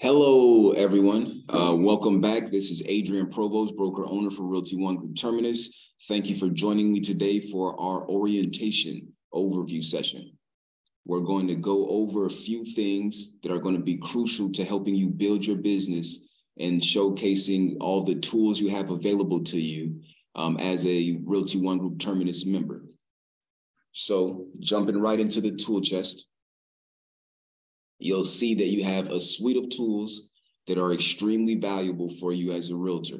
Hello, everyone. Welcome back. This is Adrian Provost, broker owner for Realty One Group Terminus. Thank you for joining me today for our orientation overview session. We're going to go over a few things that are going to be crucial to helping you build your business and showcasing all the tools you have available to you as a Realty One Group Terminus member. So jumping right into the tool chest, you'll see that you have a suite of tools that are extremely valuable for you as a realtor.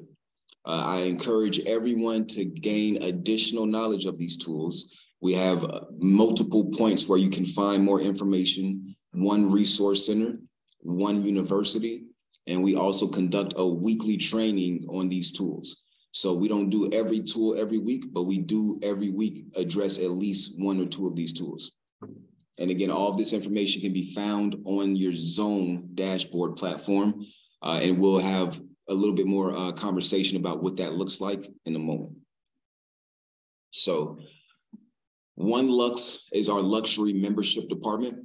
I encourage everyone to gain additional knowledge of these tools. We have multiple points where you can find more information, One Resource Center, One University, and we also conduct a weekly training on these tools. So we don't do every tool every week, but we do every week address at least one or two of these tools. And again, all of this information can be found on your Zone dashboard platform, and we'll have a little bit more conversation about what that looks like in a moment. So OneLux is our luxury membership department.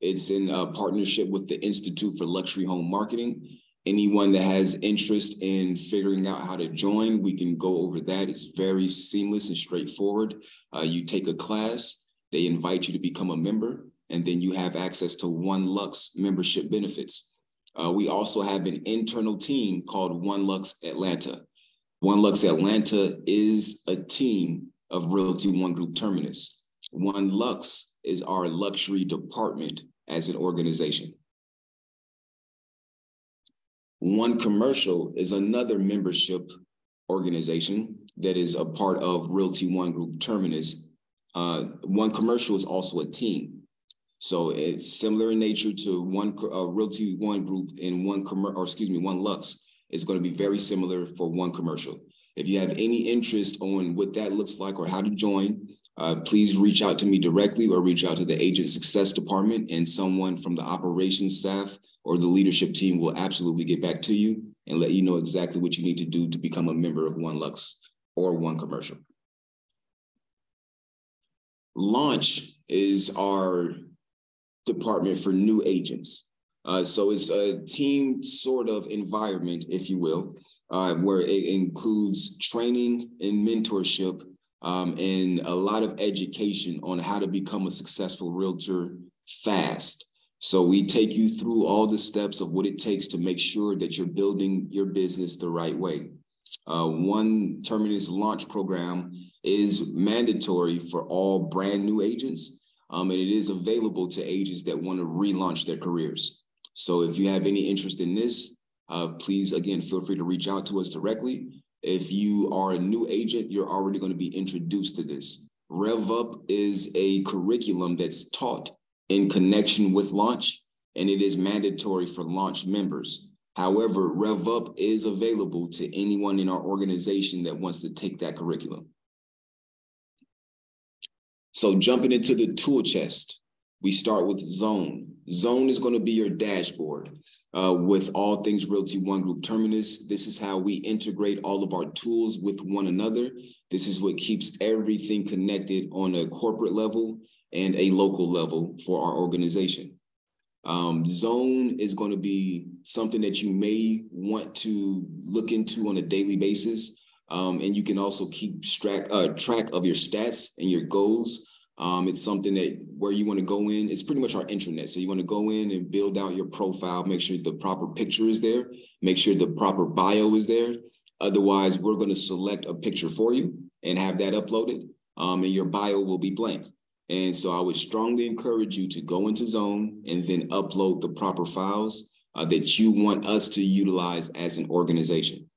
It's in partnership with the Institute for Luxury Home Marketing. Anyone that has interest in figuring out how to join, we can go over that. It's very seamless and straightforward. You take a class. They invite you to become a member, and then you have access to OneLux membership benefits. We also have an internal team called OneLux Atlanta. OneLux Atlanta is a team of Realty One Group Terminus. OneLux is our luxury department as an organization. One Commercial is another membership organization that is a part of Realty One Group Terminus. One Commercial is also a team. So it's similar in nature to Realty One Group and OneLux is going to be very similar for One Commercial. If you have any interest on what that looks like or how to join, please reach out to me directly or reach out to the Agent Success Department, and someone from the operations staff or the leadership team will absolutely get back to you and let you know exactly what you need to do to become a member of OneLux or One Commercial. Launch is our department for new agents. So it's a team sort of environment, if you will, where it includes training and mentorship and a lot of education on how to become a successful realtor fast. So we take you through all the steps of what it takes to make sure that you're building your business the right way. One Terminus Launch program is mandatory for all brand new agents, and it is available to agents that want to relaunch their careers. So if you have any interest in this, please, again, feel free to reach out to us directly. If you are a new agent, you're already going to be introduced to this. Rev Up is a curriculum that's taught in connection with Launch, and it is mandatory for Launch members. However, Rev Up is available to anyone in our organization that wants to take that curriculum. So jumping into the tool chest, we start with Zone. Zone is going to be your dashboard with all things Realty One Group Terminus. This is how we integrate all of our tools with one another. This is what keeps everything connected on a corporate level and a local level for our organization. Zone is going to be something that you may want to look into on a daily basis. And you can also keep track of your stats and your goals. It's something that where you want to go in, it's pretty much our intranet. So you want to go in and build out your profile, make sure the proper picture is there, make sure the proper bio is there. Otherwise, we're going to select a picture for you and have that uploaded, and your bio will be blank. And so I would strongly encourage you to go into Zone and then upload the proper files that you want us to utilize as an organization.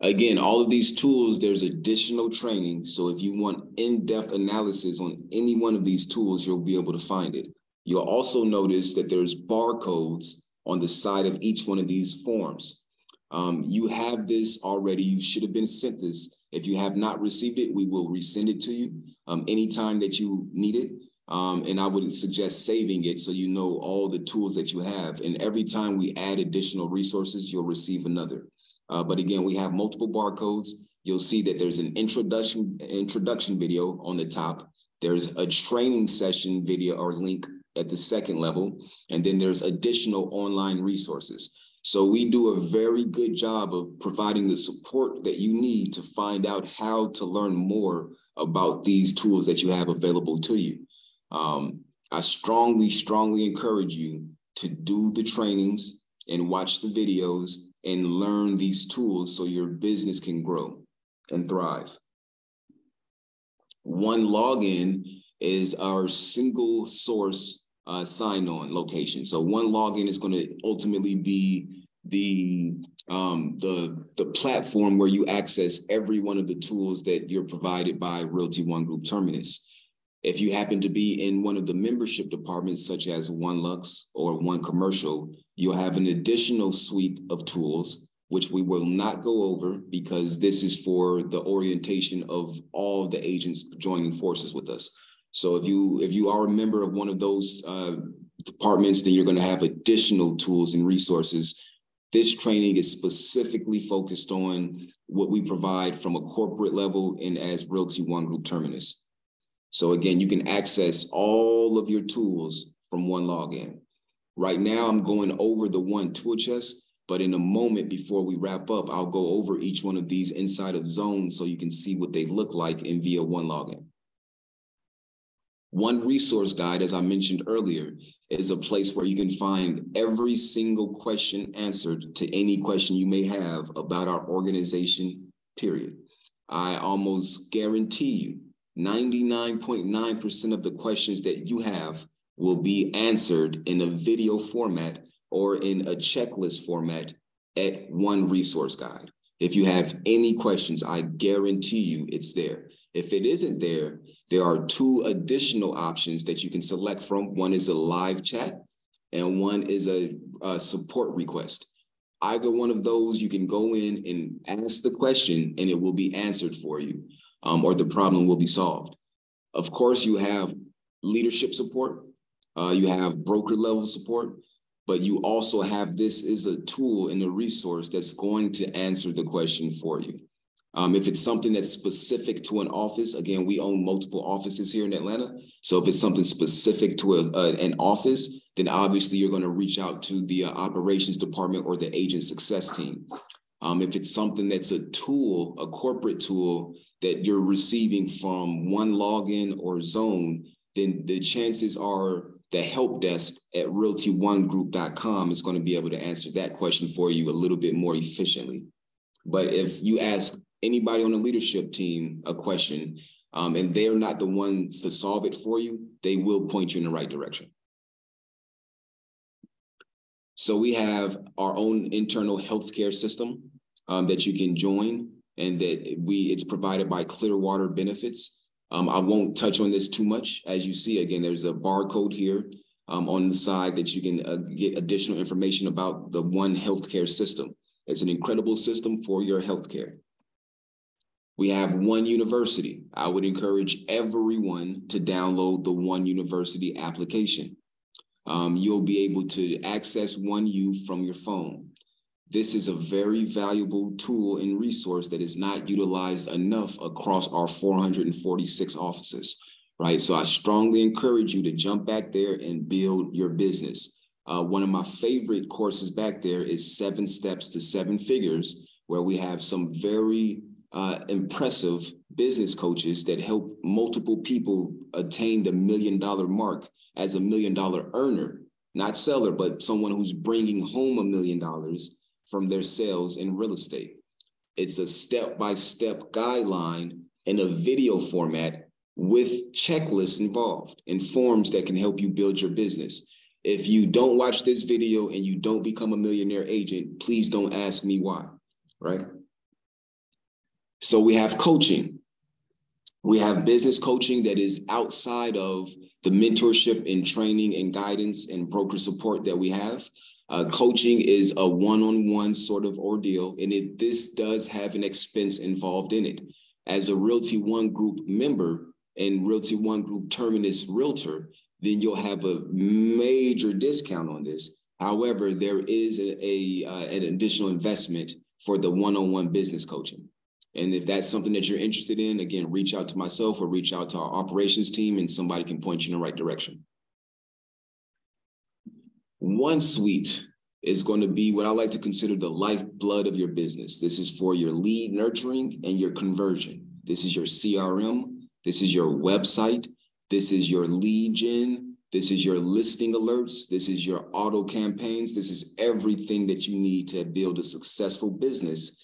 Again, all of these tools, there's additional training. So if you want in-depth analysis on any one of these tools, you'll be able to find it. You'll also notice that there's barcodes on the side of each one of these forms. You have this already. You should have been sent this. If you have not received it, we will resend it to you anytime that you need it. And I would suggest saving it so you know all the tools that you have. And every time we add additional resources, you'll receive another. But again, we have multiple barcodes. You'll see that there's an introduction video on the top. There's a training session video or link at the second level. And then there's additional online resources. So we do a very good job of providing the support that you need to find out how to learn more about these tools that you have available to you. I strongly, strongly encourage you to do the trainings and watch the videos and learn these tools so your business can grow and thrive. One Login is our single source sign-on location. So One Login is going to ultimately be the platform where you access every one of the tools that you're provided by Realty One Group Terminus. If you happen to be in one of the membership departments, such as OneLux or One Commercial, you'll have an additional suite of tools, which we will not go over because this is for the orientation of all the agents joining forces with us. So if you are a member of one of those departments, then you're going to have additional tools and resources. This training is specifically focused on what we provide from a corporate level and as Realty One Group Terminus. So again, you can access all of your tools from One Login. Right now, I'm going over the One tool chest, but in a moment before we wrap up, I'll go over each one of these inside of Zone so you can see what they look like and via One Login. One Resource Guide, as I mentioned earlier, is a place where you can find every single question answered to any question you may have about our organization, period. I almost guarantee you 99.9% of the questions that you have will be answered in a video format or in a checklist format at One Resource Guide. If you have any questions, I guarantee you it's there. If it isn't there, there are two additional options that you can select from. One is a live chat and one is a support request. Either one of those, you can go in and ask the question and it will be answered for you, or the problem will be solved. Of course, you have leadership support, you have broker level support, but you also have, this is a tool and a resource that's going to answer the question for you. If it's something that's specific to an office, again, we own multiple offices here in Atlanta. So if it's something specific to an office, then obviously you're going to reach out to the operations department or the agent success team. If it's something that's a tool, a corporate tool that you're receiving from One Login or Zone, then the chances are the help desk at RealtyOneGroup.com is going to be able to answer that question for you a little bit more efficiently. But if you ask anybody on the leadership team a question, and they're not the ones to solve it for you, they will point you in the right direction. So we have our own internal healthcare system that you can join, and that it's provided by Clearwater Benefits. I won't touch on this too much. As you see, again, there's a barcode here on the side that you can get additional information about the One Healthcare system. It's an incredible system for your healthcare. We have One University. I would encourage everyone to download the One University application. You'll be able to access OneU from your phone. This is a very valuable tool and resource that is not utilized enough across our 446 offices, right? So I strongly encourage you to jump back there and build your business. One of my favorite courses back there is 7 Steps to 7 Figures, where we have some very impressive business coaches that help multiple people attain the $1 million mark as a $1 million earner, not seller, but someone who's bringing home $1 million from their sales in real estate. It's a step-by-step guideline in a video format with checklists involved and forms that can help you build your business. If you don't watch this video and you don't become a millionaire agent, please don't ask me why, right? So we have coaching. We have business coaching that is outside of the mentorship and training and guidance and broker support that we have. Coaching is a one-on-one sort of ordeal, and this does have an expense involved in it. As a Realty One Group member and Realty One Group Terminus Realtor, then you'll have a major discount on this. However, there is an additional investment for the one-on-one business coaching. And if that's something that you're interested in, again, reach out to myself or reach out to our operations team and somebody can point you in the right direction. OneSuite is going to be what I like to consider the lifeblood of your business. This is for your lead nurturing and your conversion. This is your CRM. This is your website. This is your lead gen. This is your listing alerts. This is your auto campaigns. This is everything that you need to build a successful business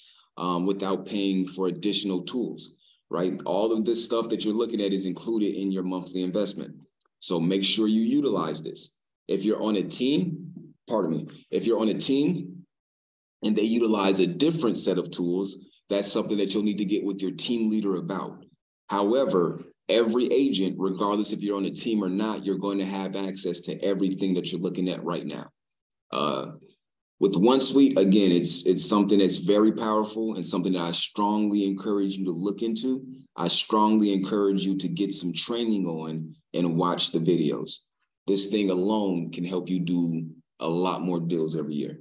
without paying for additional tools, right? All of this stuff that you're looking at is included in your monthly investment. So make sure you utilize this. If you're on a team, if you're on a team and they utilize a different set of tools, that's something that you'll need to get with your team leader about. However, every agent, regardless if you're on a team or not, you're going to have access to everything that you're looking at right now. With OneSuite, again, it's something that's very powerful and something that I strongly encourage you to look into. I strongly encourage you to get some training on and watch the videos. This thing alone can help you do a lot more deals every year.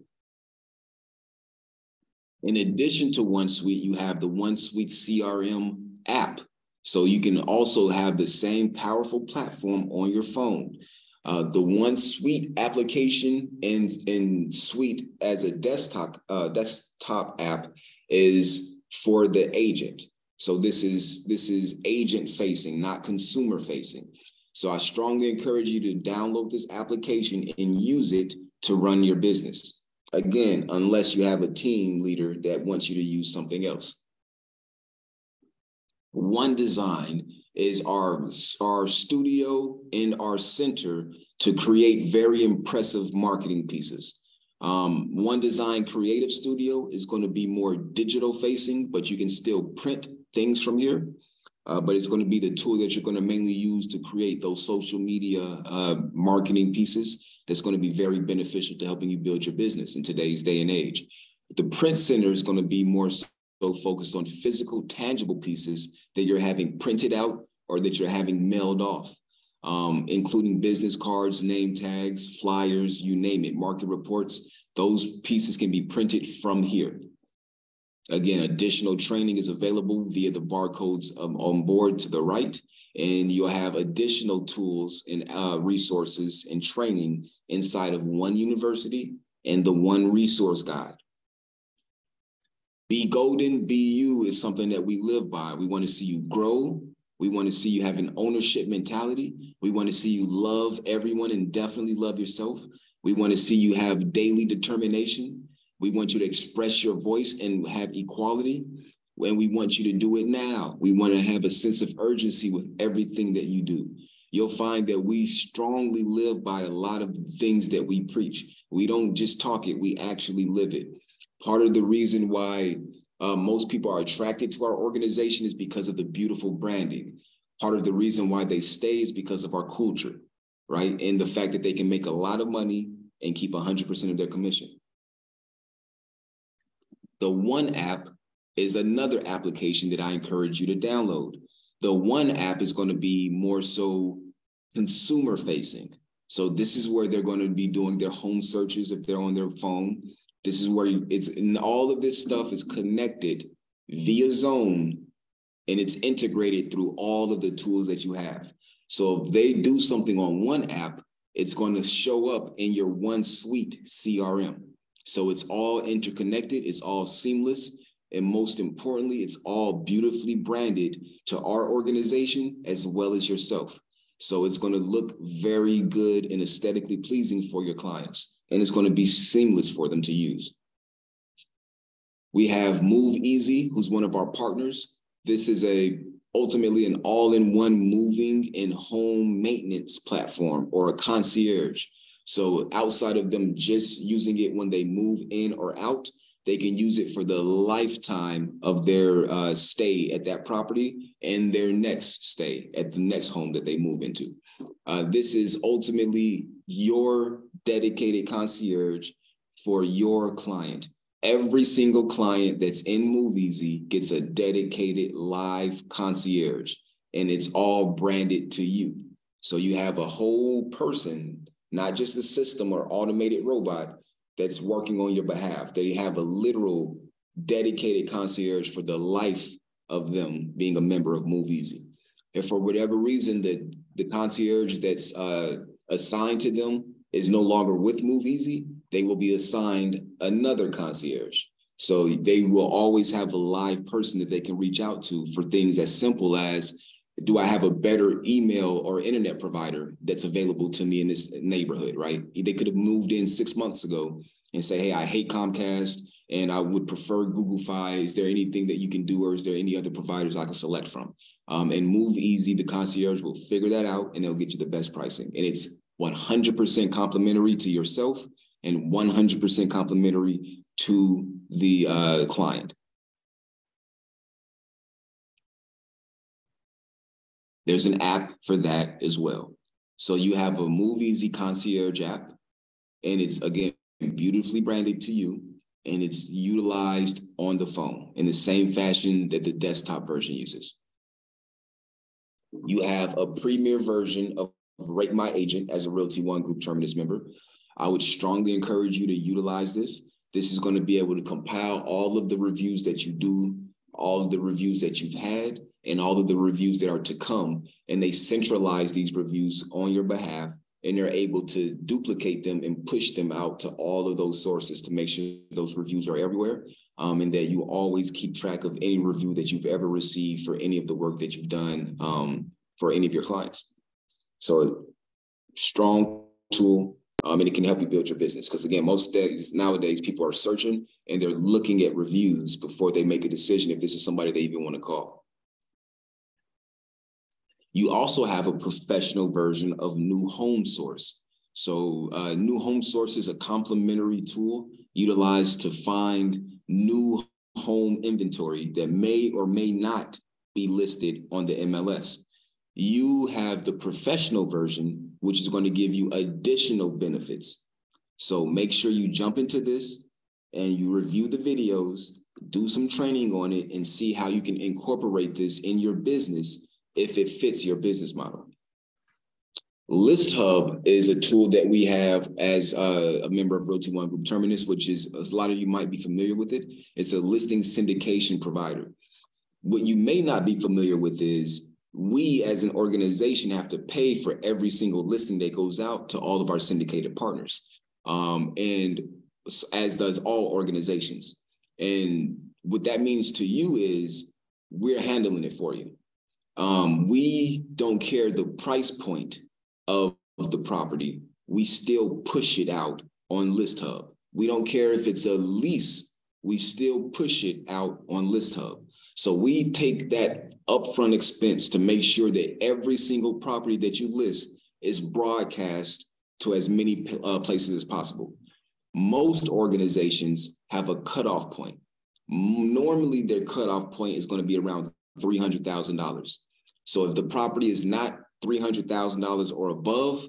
In addition to OneSuite, you have the OneSuite CRM app. So you can also have the same powerful platform on your phone. The OneSuite application and Suite as a desktop app is for the agent. So this is agent facing, not consumer facing. So I strongly encourage you to download this application and use it to run your business. Again, unless you have a team leader that wants you to use something else. One Design is our studio and our center to create very impressive marketing pieces. One Design Creative Studio is going to be more digital facing, but you can still print things from here. But it's going to be the tool that you're going to mainly use to create those social media marketing pieces that's going to be very beneficial to helping you build your business in today's day and age. The Print Center is going to be more so focused on physical, tangible pieces that you're having printed out or that you're having mailed off, including business cards, name tags, flyers, you name it, market reports. Those pieces can be printed from here. Again, additional training is available via the barcodes on board to the right, and you'll have additional tools and resources and training inside of One University and the One Resource Guide. Be Golden, Be You is something that we live by. We want to see you grow. We want to see you have an ownership mentality. We want to see you love everyone and definitely love yourself. We want to see you have daily determination. We want you to express your voice and have equality, and we want you to do it now. We want to have a sense of urgency with everything that you do. You'll find that we strongly live by a lot of things that we preach. We don't just talk it, we actually live it. Part of the reason why most people are attracted to our organization is because of the beautiful branding. Part of the reason why they stay is because of our culture, right? And the fact that they can make a lot of money and keep 100% of their commission. The One app is another application that I encourage you to download. The One app is going to be more so consumer facing. So this is where they're going to be doing their home searches if they're on their phone. This is where it's, and all of this stuff is connected via Zone, and it's integrated through all of the tools that you have. So if they do something on One app, it's going to show up in your OneSuite CRM. So it's all interconnected, it's all seamless, and most importantly, it's all beautifully branded to our organization as well as yourself. So it's going to look very good and aesthetically pleasing for your clients, and it's going to be seamless for them to use. We have MoveEasy, who's one of our partners. This is ultimately an all-in-one moving and home maintenance platform, or a concierge. So outside of them just using it when they move in or out, they can use it for the lifetime of their stay at that property and their next stay at the next home that they move into. This is ultimately your dedicated concierge for your client. Every single client that's in MoveEasy gets a dedicated live concierge, and it's all branded to you. So you have a whole person, not just a system or automated robot that's working on your behalf. They have a literal dedicated concierge for the life of them being a member of MoveEasy. And for whatever reason, the concierge that's assigned to them is no longer with MoveEasy, they will be assigned another concierge. So they will always have a live person that they can reach out to for things as simple as, do I have a better email or internet provider that's available to me in this neighborhood, right? They could have moved in 6 months ago and say, hey, I hate Comcast and I would prefer Google Fi. Is there anything that you can do, or is there any other providers I can select from? And MoveEasy, the concierge, will figure that out and they'll get you the best pricing. And it's 100% complimentary to yourself and 100% complimentary to the client. There's an app for that as well. So you have a MoveEasy concierge app, and it's, again, beautifully branded to you, and it's utilized on the phone in the same fashion that the desktop version uses. You have a premier version of Rate My Agent as a Realty One Group Terminus member. I would strongly encourage you to utilize this. This is going to be able to compile all of the reviews that you do, all of the reviews that you've had, and all of the reviews that are to come, and they centralize these reviews on your behalf, and they're able to duplicate them and push them out to all of those sources to make sure those reviews are everywhere, and that you always keep track of any review that you've ever received for any of the work that you've done for any of your clients. So strong tool, and it can help you build your business. Because again, most days nowadays, people are searching and they're looking at reviews before they make a decision if this is somebody they even want to call. You also have a professional version of New Home Source. So New Home Source is a complementary tool utilized to find new home inventory that may or may not be listed on the MLS. You have the professional version, which is going to give you additional benefits. So make sure you jump into this and you review the videos, do some training on it, and see how you can incorporate this in your business if it fits your business model. ListHub is a tool that we have as a member of Realty One Group Terminus, which is, a lot of you might be familiar with it. It's a listing syndication provider. What you may not be familiar with is we as an organization have to pay for every single listing that goes out to all of our syndicated partners, and as does all organizations. And what that means to you is we're handling it for you. We don't care the price point of the property. We still push it out on ListHub. We don't care if it's a lease. We still push it out on ListHub. So we take that upfront expense to make sure that every single property that you list is broadcast to as many places as possible. Most organizations have a cutoff point. Normally, their cutoff point is going to be around $300,000. So if the property is not $300,000 or above,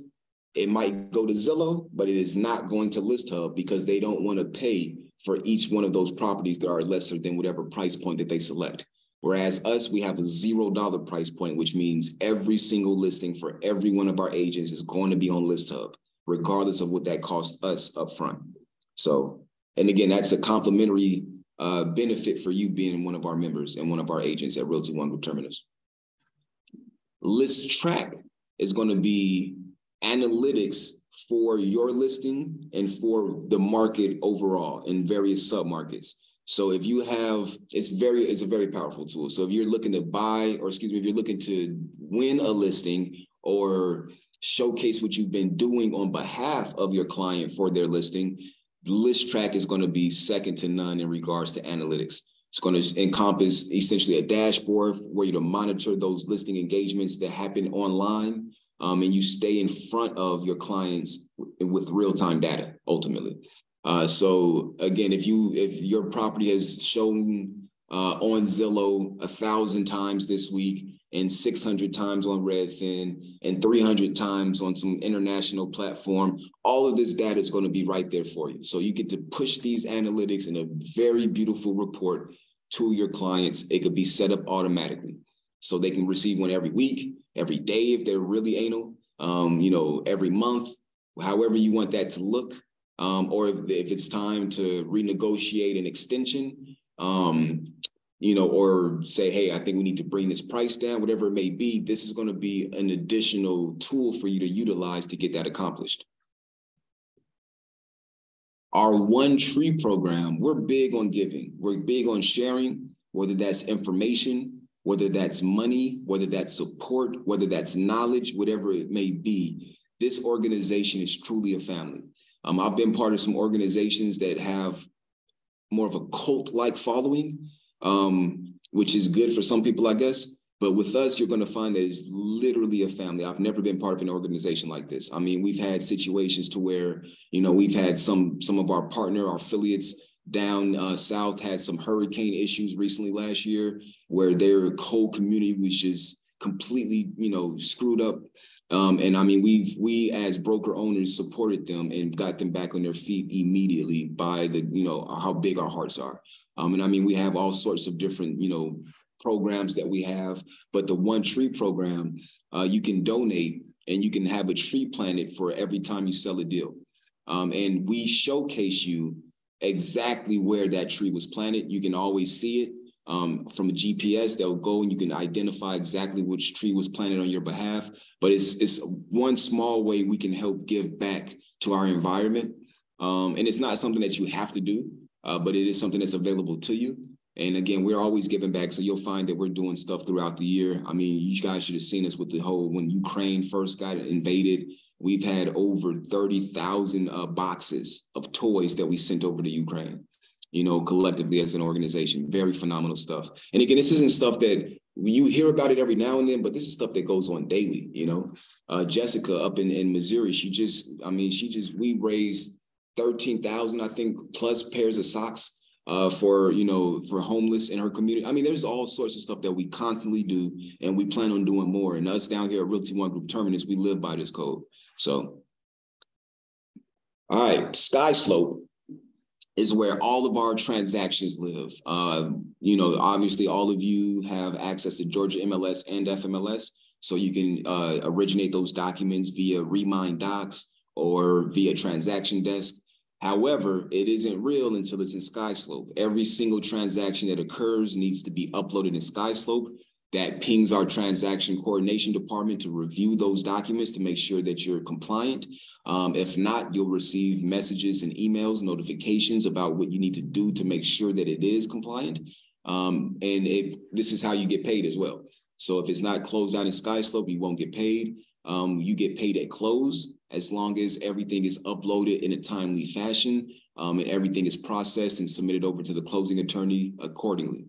it might go to Zillow, but it is not going to ListHub because they don't want to pay for each one of those properties that are lesser than whatever price point that they select. Whereas us, we have a $0 price point, which means every single listing for every one of our agents is going to be on ListHub, regardless of what that costs us upfront. So, and again, that's a complimentary benefit for you being one of our members and one of our agents at Realty One Group Terminus. ListTrack is going to be analytics for your listing and for the market overall in various submarkets. So if you have, it's a very powerful tool. So if you're looking to buy, or excuse me, if you're looking to win a listing or showcase what you've been doing on behalf of your client for their listing, ListTrack is going to be second to none in regards to analytics. It's going to encompass essentially a dashboard where you to monitor those listing engagements that happen online, and you stay in front of your clients with real-time data, ultimately. So again, if your property has shown on Zillow 1,000 times this week, and 600 times on Redfin, and 300 times on some international platform, all of this data is going to be right there for you. So you get to push these analytics in a very beautiful report to your clients. It could be set up automatically. So they can receive one every week, every day if they're really anal, you know, every month, however you want that to look, or if it's time to renegotiate an extension, you know, or say, hey, I think we need to bring this price down, whatever it may be, this is going to be an additional tool for you to utilize to get that accomplished. Our One Tree program, we're big on giving. We're big on sharing, whether that's information, whether that's money, whether that's support, whether that's knowledge, whatever it may be. This organization is truly a family. I've been part of some organizations that have more of a cult-like following, which is good for some people, I guess. But with us, you're going to find that it's literally a family. I've never been part of an organization like this. I mean, we've had situations to where, you know, we've had some of our partner, our affiliates down south had some hurricane issues recently last year where their whole community was just completely, you know, screwed up. And I mean, we as broker owners supported them and got them back on their feet immediately by the, you know, how big our hearts are. And I mean, we have all sorts of different, you know, programs that we have, but the One Tree program, you can donate and you can have a tree planted for every time you sell a deal. And we showcase you exactly where that tree was planted. You can always see it from a GPS. They'll go and you can identify exactly which tree was planted on your behalf. But it's one small way we can help give back to our environment. And it's not something that you have to do, but it is something that's available to you. And again, we're always giving back. So you'll find that we're doing stuff throughout the year. I mean, you guys should have seen us with the whole, when Ukraine first got invaded, we've had over 30,000 boxes of toys that we sent over to Ukraine, you know, collectively as an organization. Very phenomenal stuff. And again, this isn't stuff that you hear about it every now and then, but this is stuff that goes on daily, you know. Jessica up in Missouri, we raised 13,000, I think, plus pairs of socks for, you know, for homeless in her community. I mean, there's all sorts of stuff that we constantly do, and we plan on doing more. And us down here at Realty One Group Terminus, we live by this code. So, all right, SkySlope is where all of our transactions live. You know, obviously all of you have access to Georgia MLS and FMLS, so you can originate those documents via Remind Docs or via Transaction Desk. However, it isn't real until it's in SkySlope. Every single transaction that occurs needs to be uploaded in SkySlope. That pings our transaction coordination department to review those documents to make sure that you're compliant. If not, you'll receive messages and emails, notifications about what you need to do to make sure that it is compliant. This is how you get paid as well. So if it's not closed out in SkySlope, you won't get paid. You get paid at close as long as everything is uploaded in a timely fashion and everything is processed and submitted over to the closing attorney accordingly.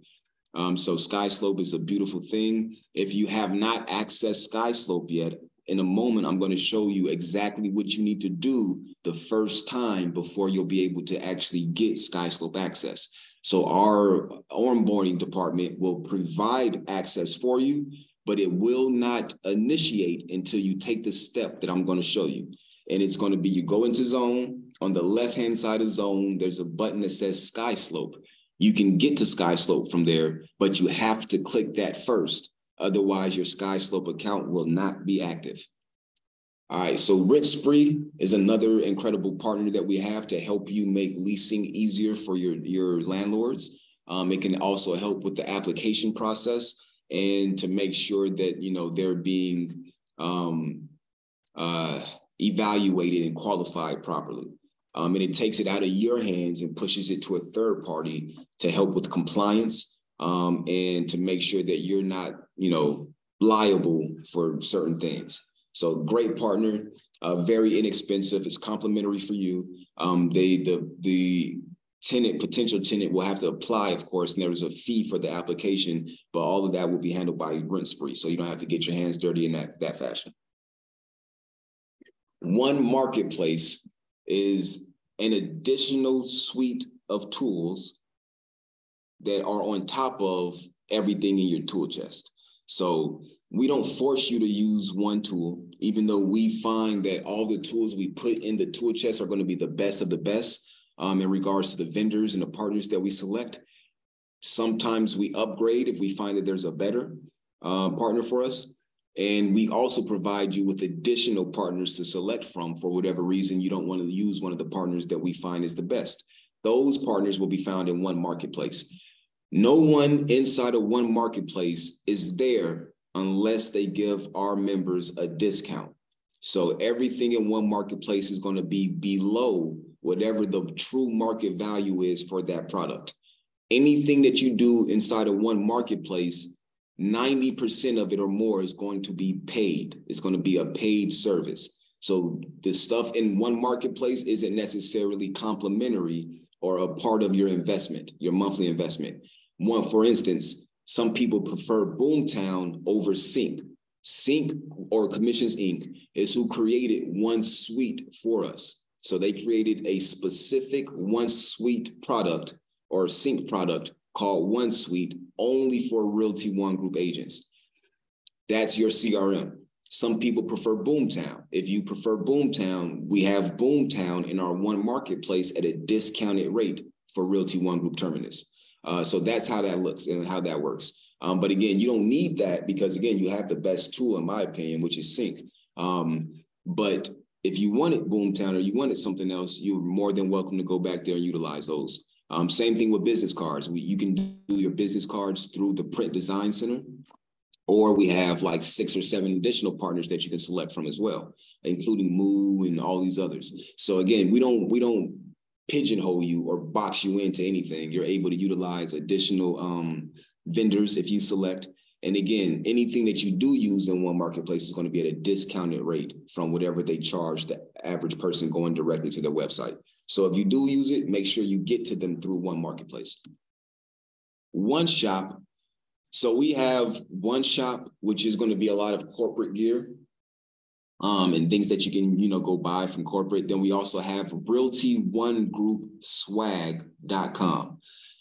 So SkySlope is a beautiful thing. If you have not accessed SkySlope yet, in a moment, I'm going to show you exactly what you need to do the first time before you'll be able to actually get SkySlope access. So our onboarding department will provide access for you, but it will not initiate until you take the step that I'm going to show you. And it's going to be, you go into Zone. On the left-hand side of Zone, there's a button that says SkySlope. You can get to SkySlope from there, but you have to click that first. Otherwise, your SkySlope account will not be active. All right, so RentSpree is another incredible partner that we have to help you make leasing easier for your landlords. It can also help with the application process and to make sure that, you know, they're being evaluated and qualified properly. And it takes it out of your hands and pushes it to a third party to help with compliance and to make sure that you're not, you know, liable for certain things. So great partner, very inexpensive. It's complimentary for you. The tenant, potential tenant will have to apply, of course, and there is a fee for the application, but all of that will be handled by RentSpree, so you don't have to get your hands dirty in that fashion. One Marketplace is an additional suite of tools that are on top of everything in your tool chest. So we don't force you to use one tool, even though we find that all the tools we put in the tool chest are going to be the best of the best. In regards to the vendors and the partners that we select. Sometimes we upgrade if we find that there's a better partner for us. And we also provide you with additional partners to select from for whatever reason you don't want to use one of the partners that we find is the best. Those partners will be found in One Marketplace. No one inside of One Marketplace is there unless they give our members a discount. So everything in One Marketplace is going to be below whatever the true market value is for that product. Anything that you do inside of One Marketplace, 90% of it or more is going to be paid. It's going to be a paid service. So the stuff in One Marketplace isn't necessarily complimentary or a part of your investment, your monthly investment. One, for instance, some people prefer Boomtown over CINC. CINC, or Commissions Inc., is who created OneSuite for us. So they created a specific OneSuite product or CINC product called OneSuite only for Realty One Group agents. That's your CRM. Some people prefer Boomtown. If you prefer Boomtown, we have Boomtown in our One Marketplace at a discounted rate for Realty One Group Terminus. So that's how that looks and how that works. But again, you don't need that because, again, you have the best tool, in my opinion, which is CINC. But if you wanted Boomtown or you wanted something else, you're more than welcome to go back there and utilize those. Same thing with business cards. You can do your business cards through the Print Design Center, or we have like 6 or 7 additional partners that you can select from as well, including Move and all these others. So again, we don't pigeonhole you or box you into anything. You're able to utilize additional vendors if you select. And again, anything that you do use in One Marketplace is going to be at a discounted rate from whatever they charge the average person going directly to their website. So if you do use it, make sure you get to them through One Marketplace. One Shop. So we have One Shop, which is going to be a lot of corporate gear and things that you can, go buy from corporate. Then we also have RealtyOneGroupSwag.com.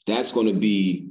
That's going to be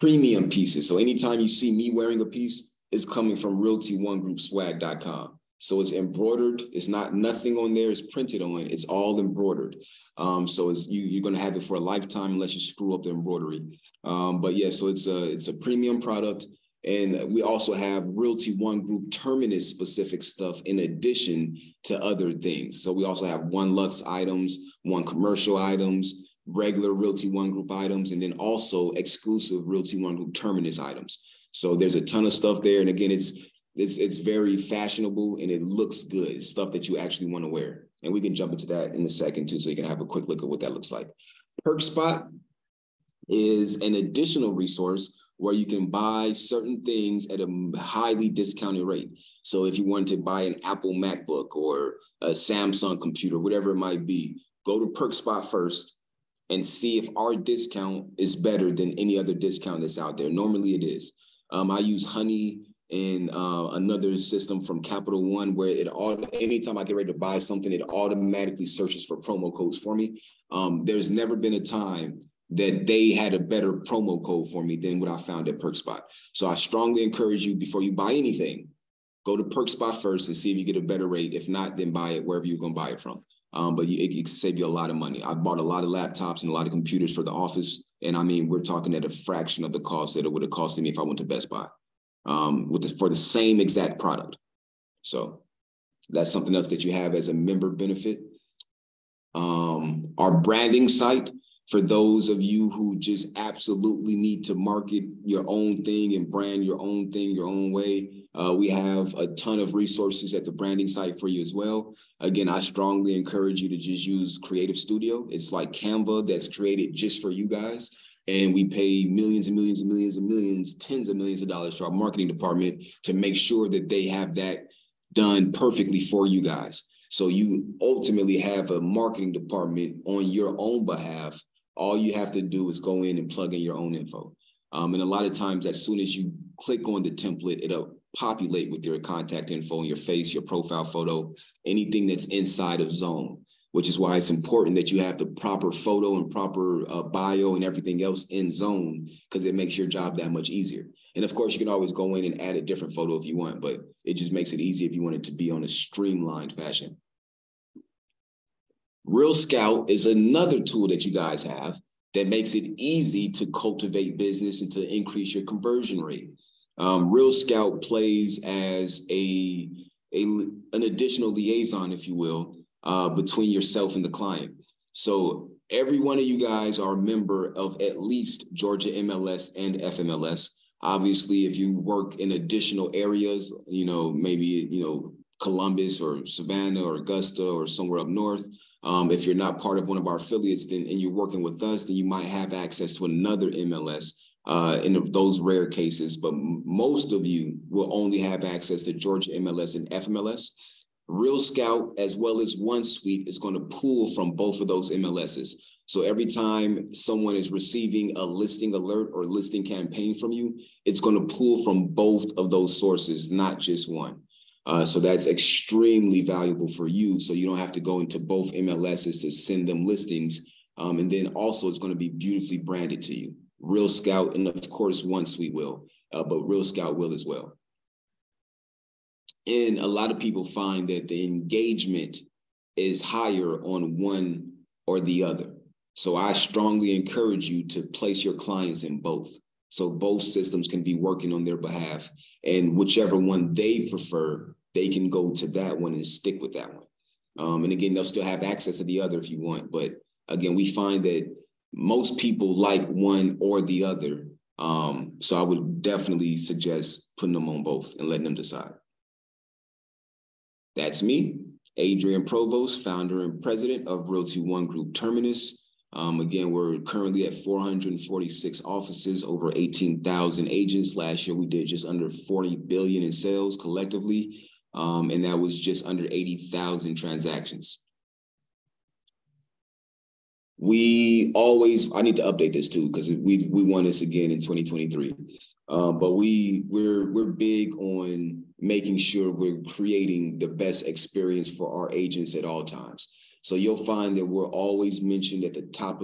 premium pieces. So anytime you see me wearing a piece, it's coming from RealtyOneGroupSwag.com. So it's embroidered. It's not nothing on there. It's printed on. It's all embroidered. So it's, you're going to have it for a lifetime unless you screw up the embroidery. But yeah, so it's a premium product. And we also have Realty One Group Terminus specific stuff in addition to other things. So we also have OneLux items, One Commercial items, regular Realty One Group items, and then also exclusive Realty One Group Terminus items. So there's a ton of stuff there. And again, it's very fashionable and it looks good. It's stuff that you actually want to wear. And we can jump into that in a second too, so you can have a quick look at what that looks like. Perk Spot is an additional resource where you can buy certain things at a highly discounted rate. So if you wanted to buy an Apple MacBook or a Samsung computer, whatever it might be, go to Perk Spot first and see if our discount is better than any other discount that's out there. Normally it is. I use Honey and another system from Capital One where anytime I get ready to buy something, it automatically searches for promo codes for me. There's never been a time that they had a better promo code for me than what I found at Perk Spot. So I strongly encourage you, before you buy anything, go to Perk Spot first and see if you get a better rate. If not, then buy it wherever you're going to buy it from. But it can save you a lot of money. I bought a lot of laptops and a lot of computers for the office. And I mean, we're talking at a fraction of the cost that it would have costed me if I went to Best Buy for the same exact product. So that's something else that you have as a member benefit. Our branding site, for those of you who just absolutely need to market your own thing and brand your own thing your own way, we have a ton of resources at the branding site for you as well. Again, I strongly encourage you to just use Creative Studio. It's like Canva that's created just for you guys. And we pay millions and millions and millions and millions, tens of millions of dollars to our marketing department to make sure that they have that done perfectly for you guys. So you ultimately have a marketing department on your own behalf. All you have to do is go in and plug in your own info. And a lot of times, as soon as you click on the template, it'll populate with your contact info and your face, your profile photo, anything that's inside of Zone, which is why it's important that you have the proper photo and proper bio and everything else in Zone, because it makes your job that much easier. And of course, you can always go in and add a different photo if you want, but it just makes it easy if you want it to be on a streamlined fashion. Real Scout is another tool that you guys have that makes it easy to cultivate business and to increase your conversion rate. Real Scout plays as an additional liaison, if you will, between yourself and the client. So every one of you guys are a member of at least Georgia MLS and FMLS. Obviously, if you work in additional areas, maybe Columbus or Savannah or Augusta or somewhere up north, if you're not part of one of our affiliates, then and you're working with us, then you might have access to another MLS in those rare cases. But most of you will only have access to Georgia MLS and FMLS. Real Scout, as well as OneSuite, is going to pull from both of those MLSs. So every time someone is receiving a listing alert or listing campaign from you, it's going to pull from both of those sources, not just one. So that's extremely valuable for you. So you don't have to go into both MLSs to send them listings. And then also it's going to be beautifully branded to you. Real Scout, and of course, OneSuite will, but Real Scout will as well. And a lot of people find that the engagement is higher on one or the other. So I strongly encourage you to place your clients in both. So both systems can be working on their behalf, and whichever one they prefer, they can go to that one and stick with that one. And again, they'll still have access to the other if you want. But again, we find that most people like one or the other. So I would definitely suggest putting them on both and letting them decide. That's me, Adrian Provost, founder and president of Realty One Group Terminus. Again, we're currently at 446 offices, over 18,000 agents. Last year, we did just under $40 billion in sales collectively, and that was just under 80,000 transactions. We always, I need to update this too, because we won this again in 2023. But we're big on making sure we're creating the best experience for our agents at all times. So you'll find that we're always mentioned at the top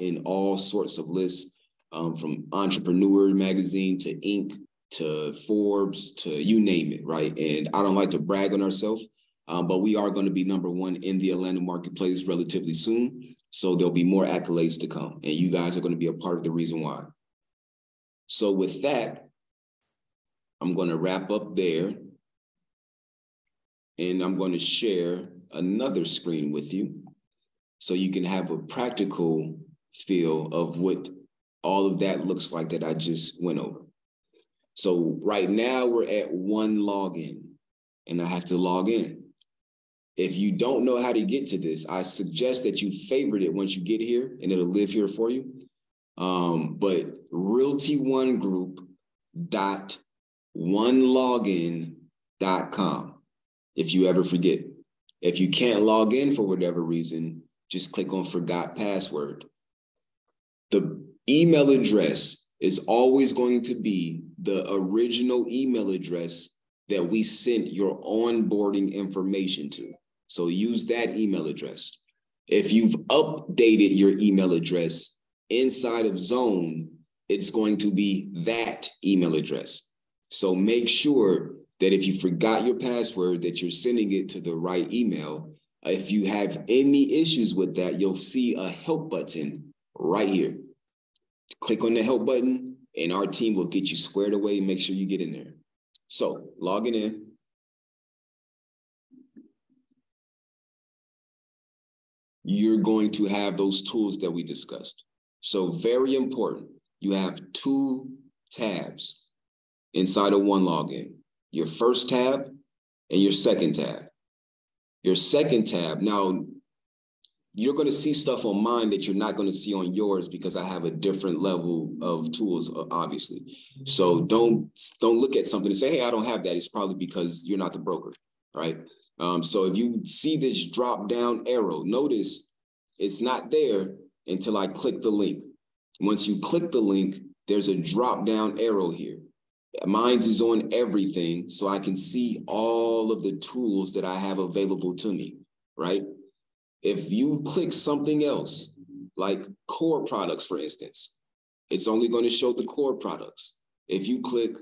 in all sorts of lists, from Entrepreneur Magazine to Inc. to Forbes to you name it, right? And I don't like to brag on ourselves, but we are going to be #1 in the Atlanta marketplace relatively soon. So there'll be more accolades to come, and you guys are going to be a part of the reason why. So with that, I'm going to wrap up there, and I'm going to share another screen with you so you can have a practical feel of what all of that looks like that I just went over. So right now we're at One Login, and I have to log in. If you don't know how to get to this, I suggest that you favorite it once you get here, and it'll live here for you. But RealtyOneGroup.OneLogin.com, if you ever forget. If you can't log in for whatever reason, just click on Forgot Password. The email address is always going to be the original email address that we sent your onboarding information to. So use that email address. If you've updated your email address inside of Zone, it's going to be that email address. So make sure that if you forgot your password, that you're sending it to the right email. If you have any issues with that, you'll see a help button right here. Click on the help button, and our team will get you squared away and make sure you get in there. So logging in. You're going to have those tools that we discussed. So very important, you have two tabs inside of One Login. Your first tab and your second tab. Your second tab, now you're going to see stuff on mine that you're not going to see on yours because I have a different level of tools, obviously. So don't look at something and say, hey, I don't have that. It's probably because you're not the broker, right? So if you see this drop down arrow, notice it's not there until I click the link. Once you click the link, there's a drop down arrow here. Mine's is on everything, so I can see all of the tools that I have available to me, right? If you click something else, like core products, for instance, it's only going to show the core products. If you click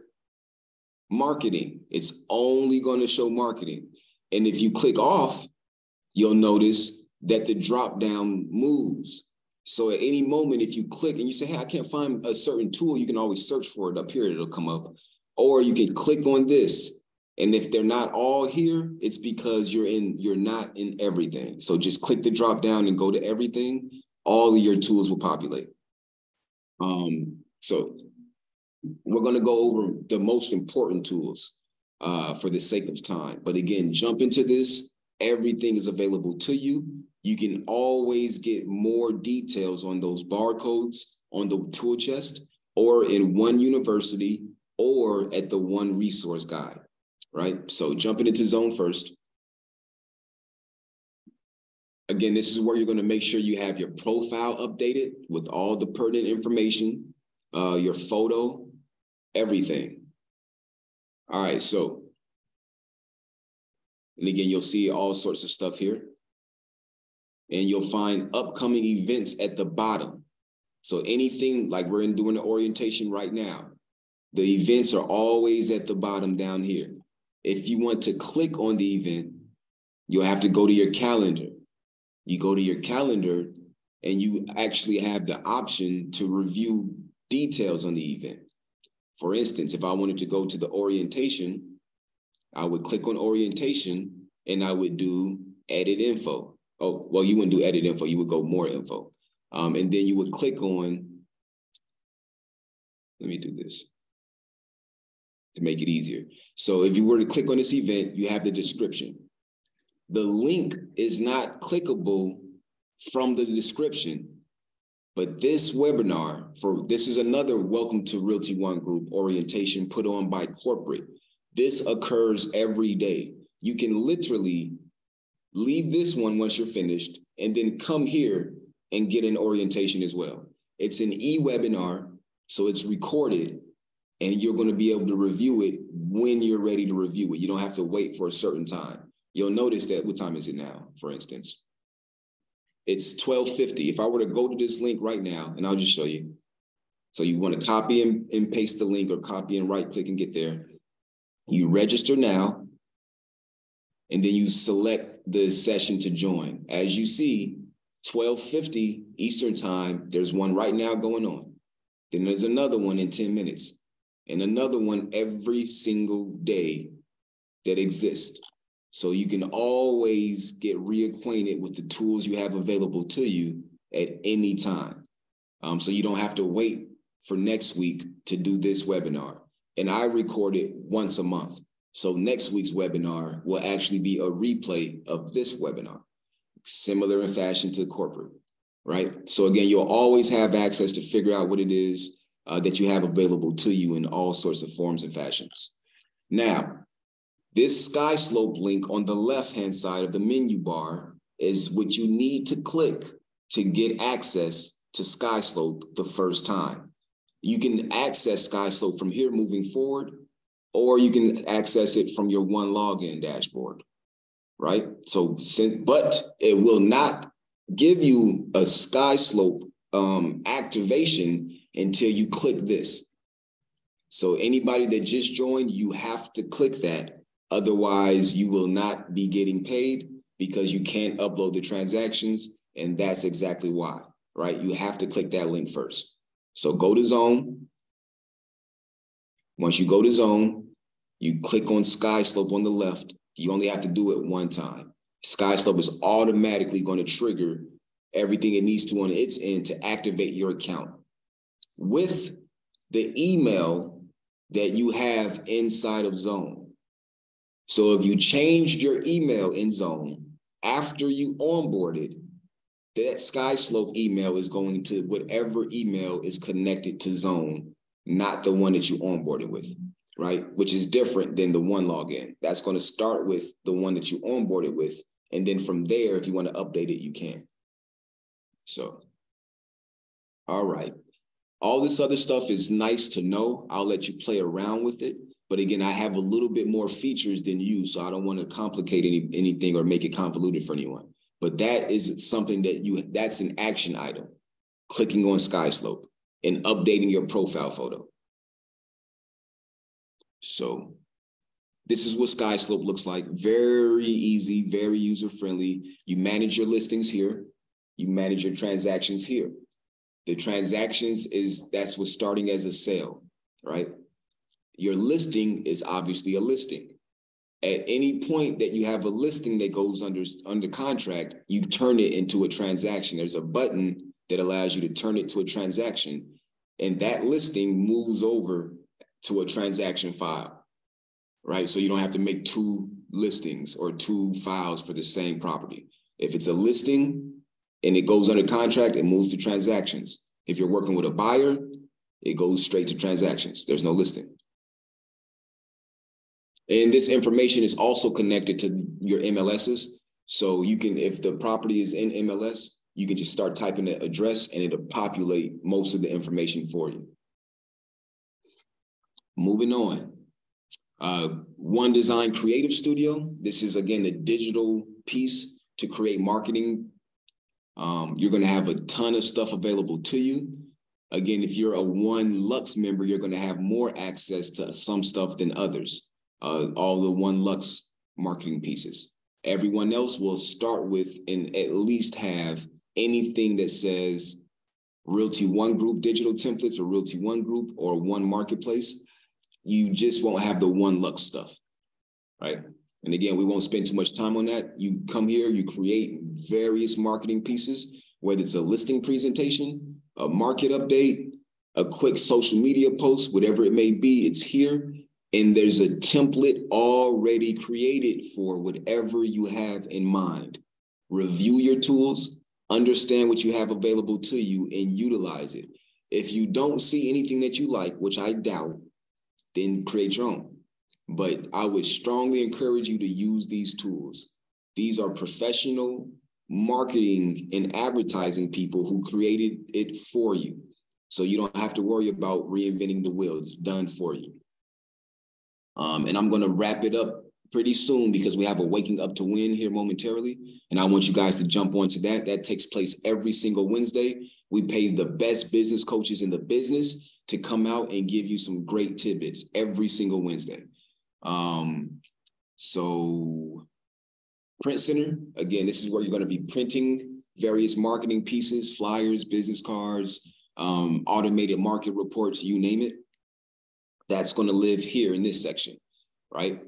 marketing, it's only going to show marketing. And if you click off, you'll notice that the drop-down moves. So at any moment, if you click and you say, hey, I can't find a certain tool, you can always search for it up here. It'll come up. Or you can click on this. And if they're not all here, it's because you're not in everything. So just click the drop down and go to everything. All of your tools will populate. So we're going to go over the most important tools. for the sake of time. But again, jump into this. Everything is available to you. You can always get more details on those barcodes on the tool chest or in One University or at the One Resource Guide, right? So jumping into Zone first. Again, this is where you're going to make sure you have your profile updated with all the pertinent information, your photo, everything. All right, so, and again, you'll see all sorts of stuff here. And you'll find upcoming events at the bottom. So anything like we're doing the orientation right now, the events are always at the bottom down here. If you want to click on the event, you'll have to go to your calendar. You go to your calendar and you actually have the option to review details on the event. For instance, if I wanted to go to the orientation, I would click on orientation and I would do edit info. Oh, well, you wouldn't do edit info. You would go more info. And then you would click on, let me do this to make it easier. So if you were to click on this event, you have the description. The link is not clickable from the description, but this webinar for, this is another Welcome to Realty One Group orientation put on by corporate. This occurs every day. You can literally leave this one once you're finished and then come here and get an orientation as well. It's an e-webinar, so it's recorded and you're going to be able to review it when you're ready to review it. You don't have to wait for a certain time. You'll notice that, what time is it now, for instance? It's 12:50. If I were to go to this link right now, and I'll just show you. So you want to copy and paste the link or copy and right click and get there. You register now. And then you select the session to join. As you see, 12:50 Eastern time, there's one right now going on. Then there's another one in 10 minutes and another one every single day that exists. So you can always get reacquainted with the tools you have available to you at any time. So you don't have to wait for next week to do this webinar. And I record it once a month. So next week's webinar will actually be a replay of this webinar, similar in fashion to corporate, right? So again, you'll always have access to figure out what it is that you have available to you in all sorts of forms and fashions. Now, this SkySlope link on the left-hand side of the menu bar is what you need to click to get access to SkySlope the first time. You can access SkySlope from here moving forward, or you can access it from your One Login dashboard, right? So, but it will not give you a SkySlope activation until you click this. So anybody that just joined, you have to click that. Otherwise, you will not be getting paid because you can't upload the transactions. And that's exactly why, right? You have to click that link first. So go to Zone. Once you go to Zone, you click on SkySlope on the left. You only have to do it one time. SkySlope is automatically going to trigger everything it needs to on its end to activate your account with the email that you have inside of Zone. So if you changed your email in Zone after you onboarded, that SkySlope email is going to whatever email is connected to Zone, not the one that you onboarded with, right? Which is different than the One Login. That's going to start with the one that you onboarded with. And then from there, if you want to update it, you can. So, all right. All this other stuff is nice to know. I'll let you play around with it. But again, I have a little bit more features than you, so I don't want to complicate anything or make it convoluted for anyone. But that is something that that's an action item, clicking on SkySlope and updating your profile photo. So this is what SkySlope looks like. Very easy, very user-friendly. You manage your listings here. You manage your transactions here. The transactions that's what's starting as a sale, right? Your listing is obviously a listing. At any point that you have a listing that goes under contract, you turn it into a transaction. There's a button that allows you to turn it to a transaction, and that listing moves over to a transaction file. right? So you don't have to make two listings or two files for the same property. If it's a listing and it goes under contract, it moves to transactions. If you're working with a buyer, it goes straight to transactions. There's no listing. And this information is also connected to your MLSs. So you can, if the property is in MLS, you can just start typing the address and it'll populate most of the information for you. Moving on. One Design Creative Studio. This is, again, the digital piece to create marketing. You're going to have a ton of stuff available to you. Again, if you're a OneLux member, you're going to have more access to some stuff than others. All the OneLux marketing pieces. Everyone else will start with and at least have anything that says Realty One Group digital templates or Realty One Group or One Marketplace. You just won't have the OneLux stuff, right? And again, we won't spend too much time on that. You come here, you create various marketing pieces, whether it's a listing presentation, a market update, a quick social media post, whatever it may be, it's here. And there's a template already created for whatever you have in mind. Review your tools, understand what you have available to you, and utilize it. If you don't see anything that you like, which I doubt, then create your own. But I would strongly encourage you to use these tools. These are professional marketing and advertising people who created it for you. So you don't have to worry about reinventing the wheel. It's done for you. And I'm going to wrap it up pretty soon because we have a Waking Up to Win here momentarily. And I want you guys to jump onto that. That takes place every single Wednesday. We pay the best business coaches in the business to come out and give you some great tidbits every single Wednesday. So Print Center, again, this is where you're going to be printing various marketing pieces, flyers, business cards, automated market reports, you name it. That's going to live here in this section, right?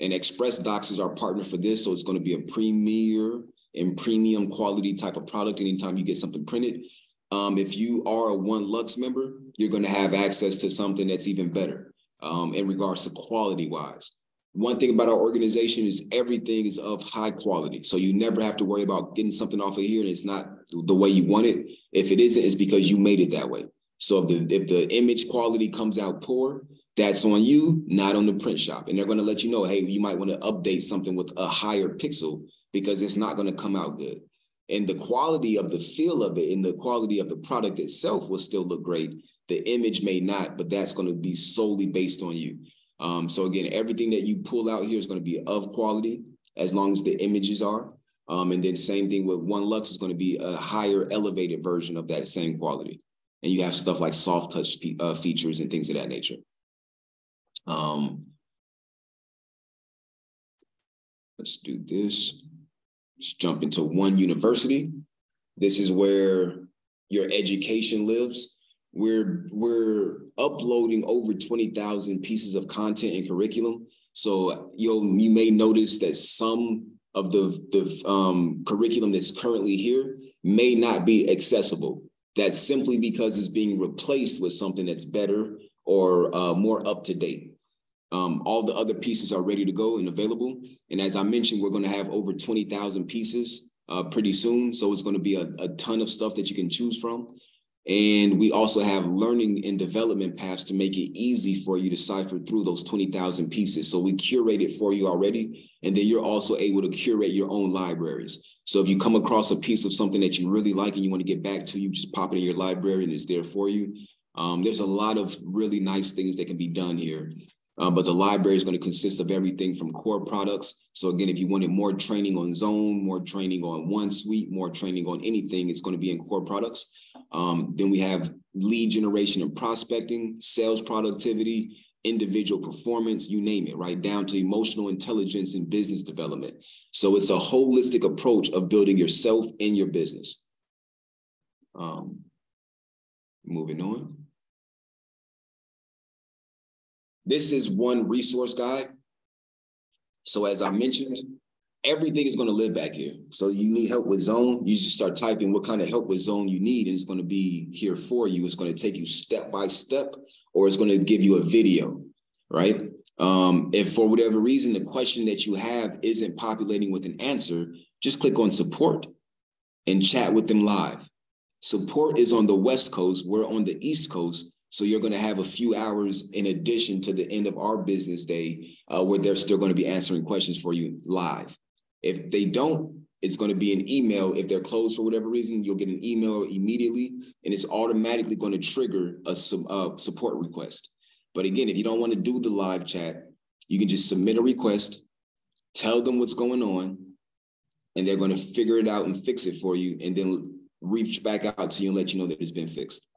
And Express Docs is our partner for this. So it's going to be a premier and premium quality type of product anytime you get something printed. If you are a OneLux member, you're going to have access to something that's even better in regards to quality wise. One thing about our organization is everything is of high quality. So you never have to worry about getting something off of here and it's not the way you want it. If it isn't, it's because you made it that way. So if the image quality comes out poor, that's on you, not on the print shop. And they're going to let you know, hey, you might want to update something with a higher pixel because it's not going to come out good. And the quality of the feel of it and the quality of the product itself will still look great. The image may not, but that's going to be solely based on you. So again, everything that you pull out here is going to be of quality as long as the images are. And then same thing with OneLux is going to be a higher elevated version of that same quality. And you have stuff like soft touch features and things of that nature. Let's do this. Let's jump into One University. This is where your education lives. We're uploading over 20,000 pieces of content and curriculum. So you may notice that some of the curriculum that's currently here may not be accessible. That's simply because it's being replaced with something that's better or more up to date. All the other pieces are ready to go and available. And as I mentioned, we're going to have over 20,000 pieces pretty soon. So it's going to be a ton of stuff that you can choose from. And we also have learning and development paths to make it easy for you to cipher through those 20,000 pieces. So we curate it for you already. And then you're also able to curate your own libraries. So if you come across a piece of something that you really like and you want to get back to, you just pop it in your library and it's there for you. There's a lot of really nice things that can be done here. But the library is going to consist of everything from core products. So again, if you wanted more training on Zone, more training on OneSuite, more training on anything, it's going to be in core products. Then we have lead generation and prospecting, sales productivity, individual performance, you name it, right down to emotional intelligence and business development. So it's a holistic approach of building yourself and your business. Moving on. This is One Resource Guide. So as I mentioned, everything is going to live back here. So you need help with Zone, you just start typing what kind of help with Zone you need, and it's going to be here for you. It's going to take you step by step, or it's going to give you a video, right? If for whatever reason, the question that you have isn't populating with an answer, just click on support and chat with them live. Support is on the West Coast. We're on the East Coast. So you're going to have a few hours in addition to the end of our business day where they're still going to be answering questions for you live. If they don't, it's going to be an email. If they're closed for whatever reason, you'll get an email immediately, and it's automatically going to trigger a support request. But again, if you don't want to do the live chat, you can just submit a request, tell them what's going on, and they're going to figure it out and fix it for you, and then reach back out to you and let you know that it's been fixed.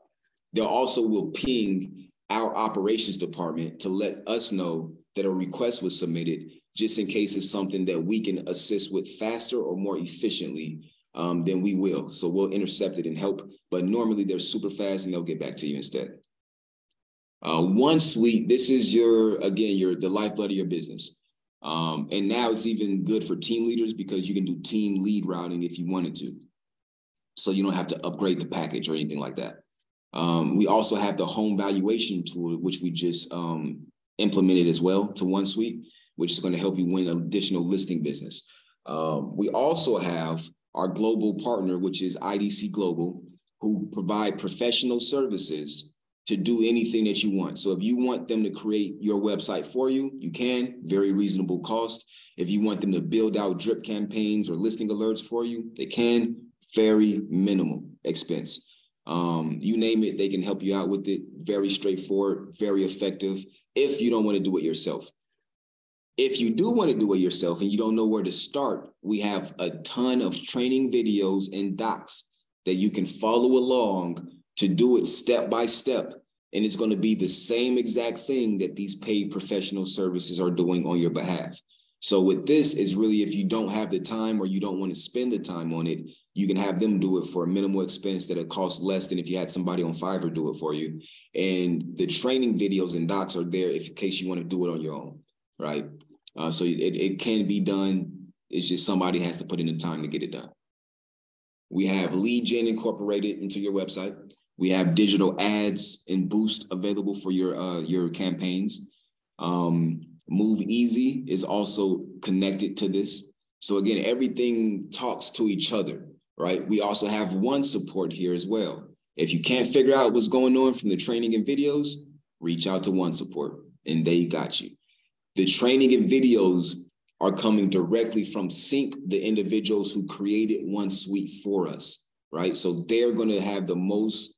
They'll also will ping our operations department to let us know that a request was submitted, just in case it's something that we can assist with faster or more efficiently than we will. So we'll intercept it and help, but normally they're super fast and they'll get back to you instead. OneSuite, this is the lifeblood of your business. And now it's even good for team leaders because you can do team lead routing if you wanted to. So you don't have to upgrade the package or anything like that. We also have the home valuation tool, which we just implemented as well to OneSuite, which is going to help you win additional listing business. We also have our global partner, which is IDC Global, who provide professional services to do anything that you want. So if you want them to create your website for you, you can, very reasonable cost. If you want them to build out drip campaigns or listing alerts for you, they can, very minimal expense. You name it, they can help you out with it. Very straightforward, very effective, if you don't want to do it yourself. If you do want to do it yourself and you don't know where to start, we have a ton of training videos and docs that you can follow along to do it step by step. And it's going to be the same exact thing that these paid professional services are doing on your behalf. So with this is really, if you don't have the time or you don't want to spend the time on it, you can have them do it for a minimal expense that'll cost less than if you had somebody on Fiverr do it for you. And the training videos and docs are there in case you want to do it on your own, right? So it can be done. It's just somebody has to put in the time to get it done. We have lead gen incorporated into your website. We have digital ads and boost available for your campaigns. MoveEasy is also connected to this. So again, everything talks to each other, right? We also have One Support here as well. If you can't figure out what's going on from the training and videos, reach out to One Support and they got you. The training and videos are coming directly from CINC, the individuals who created OneSuite for us, right? So they're going to have the most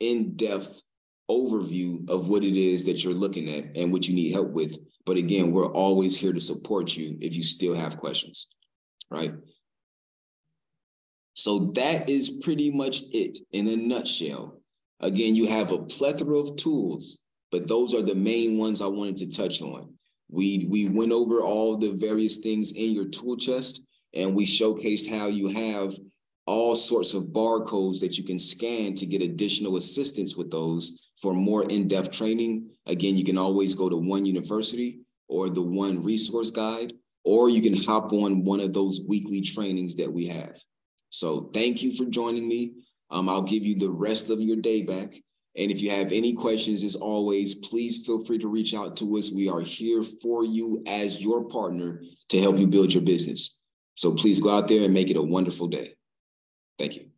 in-depth overview of what it is that you're looking at and what you need help with. But again, we're always here to support you if you still have questions, right? So that is pretty much it in a nutshell. Again, you have a plethora of tools, but those are the main ones I wanted to touch on. We went over all the various things in your tool chest, and we showcased how you have all sorts of barcodes that you can scan to get additional assistance with those for more in-depth training. Again, you can always go to One University or the One Resource Guide, or you can hop on one of those weekly trainings that we have. So thank you for joining me. I'll give you the rest of your day back. And if you have any questions, as always, please feel free to reach out to us. We are here for you as your partner to help you build your business. So please go out there and make it a wonderful day. Thank you.